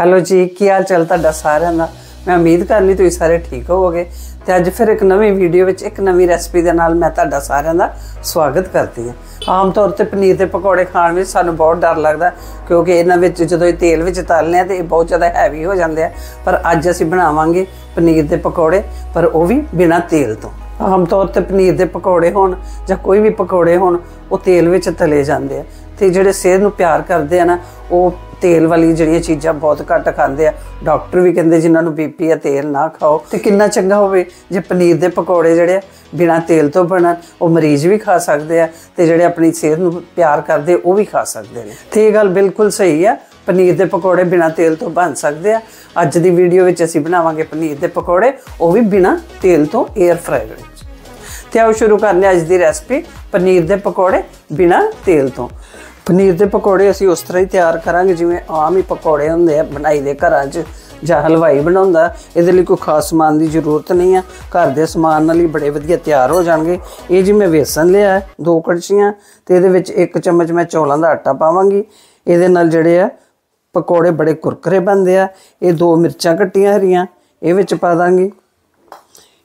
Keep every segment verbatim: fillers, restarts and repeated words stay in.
Hello जी, की हाल चलता सारे का। मैं उम्मीद करनी तुम सारे ठीक होवोगे। तो अज फिर एक नवी वीडियो में एक नवी रेसिपी के नाल मैं तुहाडा सारे का स्वागत करती हूँ। आम तौर पर पनीर के पकौड़े खाने में सूँ बहुत डर लगता क्योंकि इन्होंने जो तेल में तलने तो बहुत ज़्यादा हैवी हो जाते हैं। पर अज असी बनावे पनीर के पकौड़े, पर वो भी बिना तेल तो। आम तौर पर पनीर के पकौड़े होन जां कोई भी पकौड़े होन वो तेल में तले जाते हैं। तो जोड़े सेहत में प्यार करते हैं ना, वो तेल वाली जड़ियाँ चीज़ा बहुत घट खाते हैं। डॉक्टर भी कहें जिन्होंने बी पी है तेल ना खाओ। तो कितना चंगा हो जे पनीर के पकौड़े जोड़े बिना तेल तो बनन, वो मरीज भी खा सकते हैं तो जोड़े अपनी सेहत में प्यार करते वो भी खा सकते हैं। तो ये गल बिल्कुल सही है, पनीर के पकौड़े बिना तेल तो बन सकते हैं। अज की वीडियो में असीं बनावांगे पनीर के पकौड़े, वो भी बिना तेल तो एयर फ्रायर। तो आओ शुरू करने अज की रैसपी पनीर के पकौड़े बिना तेल तो। पनीर के पकौड़े असी उस तरह ही तैयार करांगे जिवें आम ही पकौड़े होंदे बनाई दे घर च जां हलवाई बनाउंदा। इहदे लई कोई खास समान की जरूरत नहीं है, घर दे समान नाल ही बड़े वधिया तैयार हो जाणगे। इह जी मैं बेसन लिया है दो कड़छियां, तो इहदे विच एक चम्मच मैं चौलां दा आटा पावांगी। इहदे नाल जिहड़े आ पकौड़े बड़े कुरकुरे बनदे आ। इह दो मिर्चां कट्टियां हरियां इह विच पा दांगी।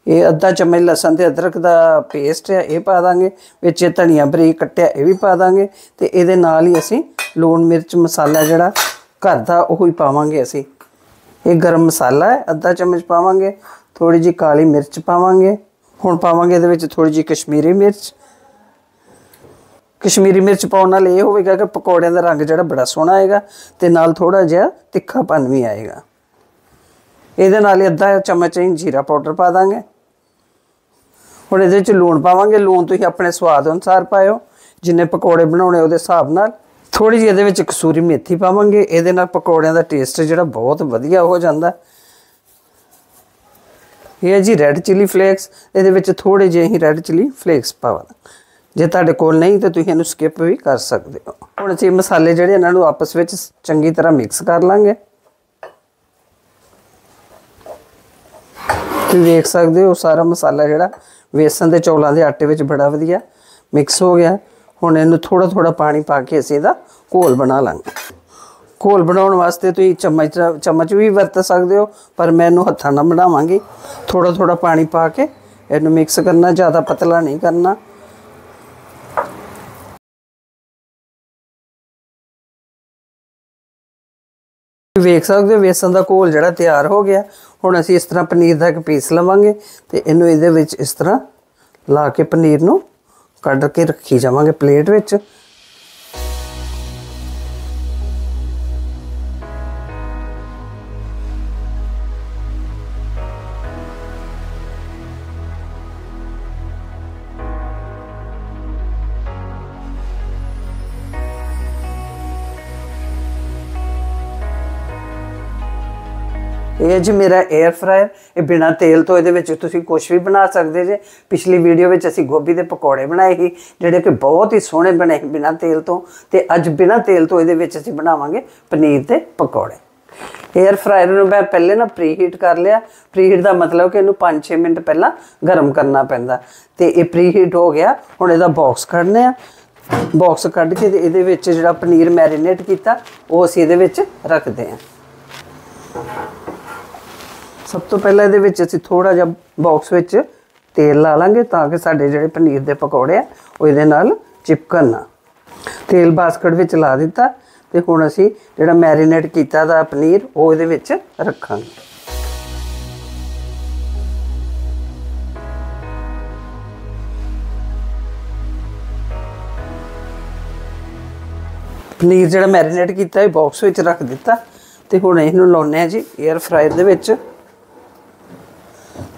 ये अद्धा चम्मच लसन तो अदरक का पेस्ट है ये पा देंगे। विच धनिया बरीक कट्टिया ये भी पा देंगे। तो ये नाल ही असी लूण मिर्च मसाला जिहड़ा घर दा उही पावांगे। असी ये गरम मसाला है अद्धा चम्मच पावांगे, थोड़ी जी काली मिर्च पावांगे। हुण पावांगे इहदे विच थोड़ी जी कश्मीरी मिर्च। कश्मीरी मिर्च पाउण नाल ये होवेगा कि पकौड़ियां दा रंग जिहड़ा बड़ा सोहना आएगा ते नाल थोड़ा जिहा तिक्खापन भी आएगा। इहदे नाल ही अद्धा चम्मच जीरा पाउडर पा देंगे। हुण ये लूण पावांगे, लूण तुसीं अपने स्वाद अनुसार पाओ, जिन्ने पकौड़े बनाने उहदे हिसाब नाल। थोड़ी जी ये कसूरी मेथी पावांगे, इहदे नाल पकौड़ियां दा टेस्ट जिहड़ा बहुत वधिया हो जांदा। ये जी रैड चिली फ्लेक्स, इहदे विच थोड़े जे असीं रैड चिली फ्लेक्स पावांगे। जे तुहाडे कोल नहीं तो तुसीं इहनूं स्किप भी कर सकदे हो। हुण असीं मसाले जिहड़े इहनां नूं आपस विच चंगी तरह मिक्स कर लांगे। तुसीं देख सकदे हो सारा मसाला जिहड़ा बेसन के चौलों के आटे में बड़ा वधिया मिक्स हो गया। हुण इहनूं थोड़ा थोड़ा पानी पा के असीं इहदा घोल बना लांगे। घोल बनाने वास्ते तुसीं चम्मच चम्मच भी वरत सकदे हो, पर मैं इहनूं हत्थां नाल बनावांगी। थोड़ा थोड़ा पानी पा के इहनूं मिक्स करना, ज़्यादा पतला नहीं करना। वेख सकते हो बेसन का घोल जिहड़ा तैयार हो गया। हुण असीं इस तरह पनीर का एक पीस लवांगे तो इहनूं इहदे विच इस तरह ला के पनीर नूं कढ के रखी जावांगे प्लेट विच। ये जी मेरा एयर फ्रायर, ये बिना तेल तो ये तुसीं कुछ भी बना सकते जे। पिछली वीडियो में असीं गोभी के पकौड़े बनाए ही जिहड़े कि बहुत ही सोहने बने बिना तेल तो। ते अज बिना तेल तो ये असीं बनावांगे पनीर के पकौड़े। एयर फ्रायर नूं मैं पहले ना प्री हीट कर लिया। प्री हीट का मतलब कि इहनूं पाँच छे मिनट पहला गर्म करना पैंदा। ते ये प्री हीट हो गया। हुण इहदा बॉक्स कड्ढने आ। बॉक्स कड्ढ के इहदे विच जिहड़ा पनीर मैरीनेट कीता वो असीं इहदे विच रखदे आ। सब तो पहले ये असी थोड़ा जिहा बॉक्स में तेल ला लांगे ताकि साढ़े जिहड़े पनीर के पकौड़े है वो इहदे नाल चिपकण ना। तेल बास्कट में ला दिता तो हुण असी जिहड़ा मैरीनेट कीता दा पनीर वो इहदे विच रखांगे। पनीर जिहड़ा मैरीनेट कीता बॉक्स में रख दिता तो हुण इहनूं लाउने आ जी एयर फ्रायर दे विच।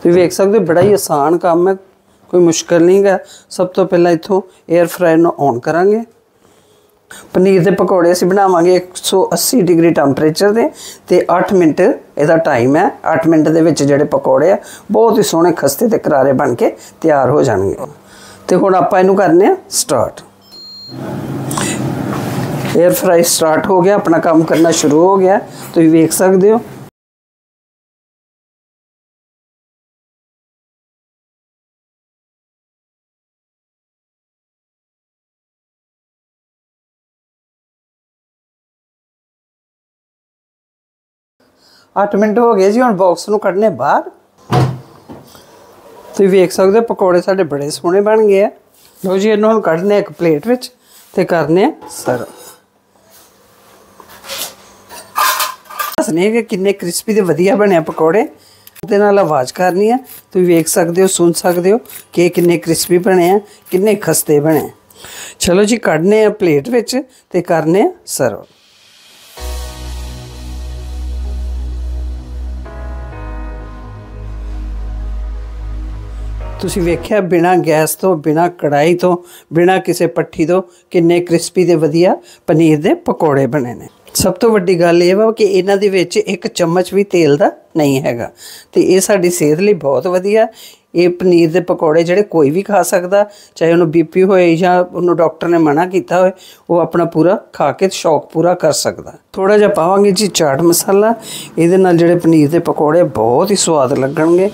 तुसीं वेख सकदे हो बड़ा ही आसान काम है, कोई मुश्किल नहीं है। सब तो पहले इत्थों एयर फ्रायर नूं ऑन करांगे। पनीर के पकौड़े असीं बनावांगे एक सौ अस्सी डिग्री टैंपरेचर दे ते अठ मिनट इहदा टाइम है। अठ मिनट दे विच जिहड़े पकौड़े आ बहुत ही सोहणे खस्ते ते करारे बन के तैयार हो जाणगे। ते हुण आपां इहनूं करने आ स्टार्ट। एयर फ्राई स्टार्ट हो गया, अपना काम करना शुरू हो गया। तुसीं वेख सकदे हो आठ मिनट हो गए जी हम बॉक्स में कड़ने बाहर। तुम वेख सकते हो पकौड़े साढ़े बड़े सोहने बन गए हैं। लो जी इन्होंने कड़ने एक प्लेट विच ते करने सर्व। दसने कि किन्ने क्रिस्पी ते वधिया बने पकौड़े। ते नाल आवाज़ करनी है। तुम वेख सकते हो सुन सकते हो कि किन्ने क्रिस्पी बने हैं किन्ने खस्ते बने हैं। चलो जी कड़ने हैं प्लेट विच ते करने सर्व। तुसी वेख्या बिना गैस तो बिना कढ़ाई तो बिना किसी पट्ठी तो किन्ने क्रिस्पी दे वधिया पनीर दे पकौड़े बने ने। सब तो वड्डी गल यह वा कि इन्हां दे विच एक चम्मच भी तेल दा नहीं हैगा ते इह साडी सेहत लई बहुत वधिया। ये पनीर के पकौड़े जिहड़े कोई भी खा सकता, चाहे उन्होंने बीपी होए या उन्होंने डॉक्टर ने मना किया होए, वो अपना पूरा खा के शौक पूरा कर सकता। थोड़ा जिहा पावांगे जी चाट मसाला, इहदे नाल जिहड़े पनीर के पकौड़े बहुत ही स्वाद लगणगे।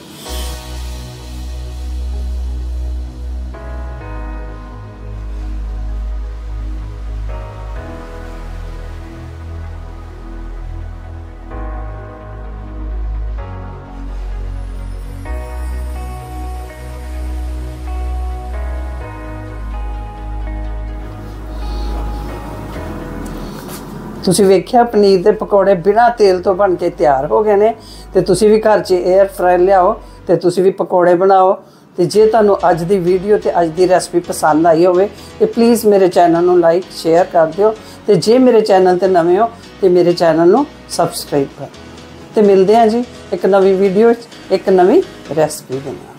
तुसी वेख्या पनीर के पकौड़े बिना तेल तो बन के तैयार हो गए हैं। तो तुसी भी घर च एयर फ्रायर लियाओ तो तुसी भी पकौड़े बनाओ। तो जे तुहानू अज दी वीडियो ते अज दी रेसिपी पसंद आई होवे तो प्लीज़ मेरे चैनल नू लाइक शेयर कर दिओ। तो जे मेरे चैनल ते नवे हो तो मेरे चैनल नू सब्सक्राइब करो। तो मिलते हैं जी एक नवी वीडियो एक नवी रेसिपी दे नाल।